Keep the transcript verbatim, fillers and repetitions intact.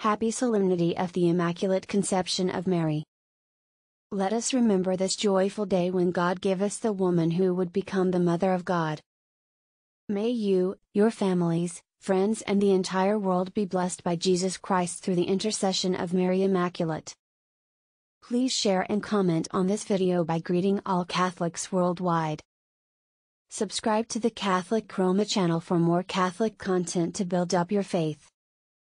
Happy Solemnity of the Immaculate Conception of Mary. Let us remember this joyful day when God gave us the woman who would become the Mother of God. May you, your families, friends and the entire world be blessed by Jesus Christ through the intercession of Mary Immaculate. Please share and comment on this video by greeting all Catholics worldwide. Subscribe to the Catholic Chroma channel for more Catholic content to build up your faith.